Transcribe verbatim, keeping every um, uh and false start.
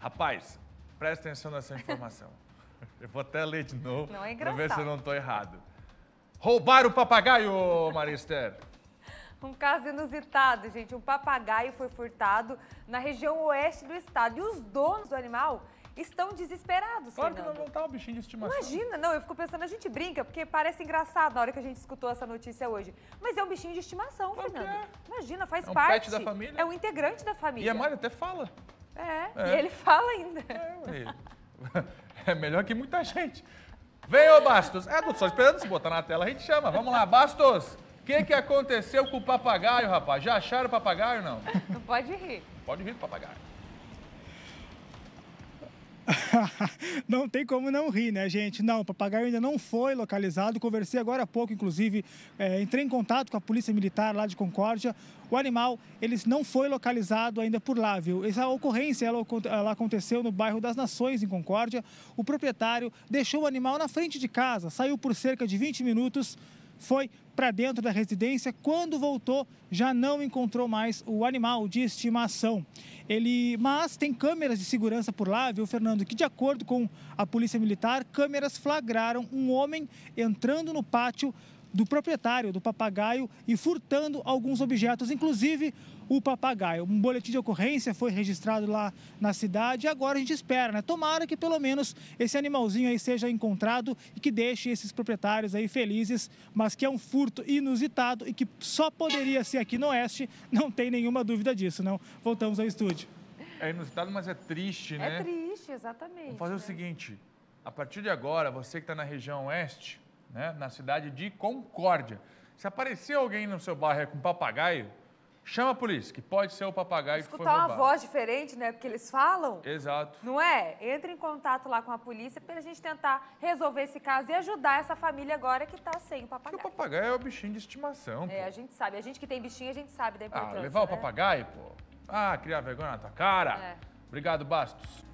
Rapaz, presta atenção nessa informação. Eu vou até ler de novo, não é engraçado, pra ver se eu não estou errado. Roubaram o papagaio, Maria Esther. Um caso inusitado, gente. Um papagaio foi furtado na região oeste do estado. E os donos do animal estão desesperados, Claro Fernando. que não tá um bichinho de estimação. Imagina, não, eu fico pensando, a gente brinca, porque parece engraçado na hora que a gente escutou essa notícia hoje. Mas é um bichinho de estimação, claro, Fernando. É. Imagina, faz é um parte. É um pet da família. É um integrante da família. E a Maria até fala. É, é. E ele fala ainda. É, é melhor que muita gente. Vem, ô Bastos. É, tô só esperando, se botar na tela a gente chama. Vamos lá, Bastos. O que, que aconteceu com o papagaio, rapaz? Já acharam o papagaio ou não? Não pode rir. Pode rir do papagaio. Não tem como não rir, né, gente? Não, o papagaio ainda não foi localizado. Conversei agora há pouco, inclusive, é, entrei em contato com a Polícia Militar lá de Concórdia. O animal, ele não foi localizado ainda por lá, viu? Essa ocorrência, ela, ela aconteceu no bairro das Nações, em Concórdia. O proprietário deixou o animal na frente de casa, saiu por cerca de vinte minutos, foi para dentro da residência. Quando voltou, já não encontrou mais o animal de estimação. Ele, mas tem câmeras de segurança por lá, viu, Fernando? Que, de acordo com a Polícia Militar, câmeras flagraram um homem entrando no pátio do proprietário do papagaio e furtando alguns objetos, inclusive o papagaio. Um boletim de ocorrência foi registrado lá na cidade e agora a gente espera, né? Tomara que pelo menos esse animalzinho aí seja encontrado e que deixe esses proprietários aí felizes, mas que é um furto inusitado e que só poderia ser aqui no Oeste, não tem nenhuma dúvida disso, não? Voltamos ao estúdio. É inusitado, mas é triste, né? É triste, exatamente. Vamos fazer né? o seguinte, a partir de agora, você que está na região Oeste, né, na cidade de Concórdia, se aparecer alguém no seu bairro com papagaio, chama a polícia, que pode ser o papagaio Escutar que foi roubado. Escutar uma voz diferente, né? Porque eles falam. Exato. Não é? Entre em contato lá com a polícia para a gente tentar resolver esse caso e ajudar essa família agora que está sem o papagaio. Porque o papagaio é o bichinho de estimação. Pô. É, a gente sabe. A gente que tem bichinho, a gente sabe da importância. Ah, levar né? o papagaio, pô. Ah, criar vergonha na tua cara. É. Obrigado, Bastos.